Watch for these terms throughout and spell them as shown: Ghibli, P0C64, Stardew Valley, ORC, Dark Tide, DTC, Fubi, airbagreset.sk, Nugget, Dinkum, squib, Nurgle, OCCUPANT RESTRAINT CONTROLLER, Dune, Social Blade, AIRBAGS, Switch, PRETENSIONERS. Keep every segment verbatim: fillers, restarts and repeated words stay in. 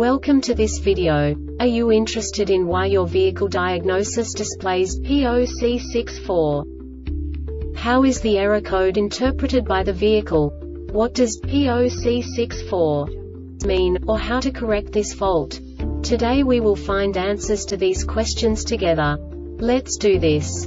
Welcome to this video. Are you interested in why your vehicle diagnosis displays P zero C sixty-four? How is the error code interpreted by the vehicle? What does P zero C sixty-four mean, or how to correct this fault? Today we will find answers to these questions together. Let's do this.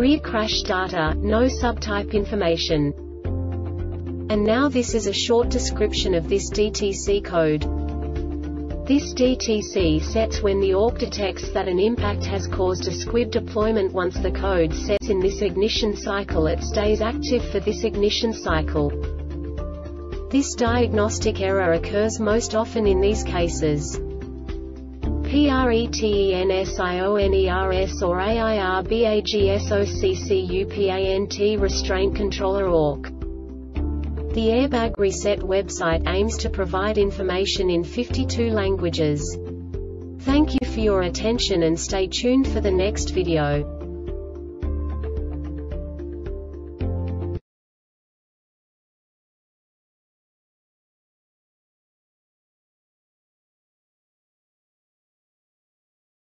rear crash data, no subtype information. And now this is a short description of this D T C code. This D T C sets when the O R C detects that an impact has caused a squib deployment. Once the code sets in this ignition cycle, it stays active for this ignition cycle. This diagnostic error occurs most often in these cases: PRETENSIONERS or AIRBAGS OCCUPANT Restraint Controller O R C. The Airbag Reset website aims to provide information in fifty-two languages. Thank you for your attention and stay tuned for the next video.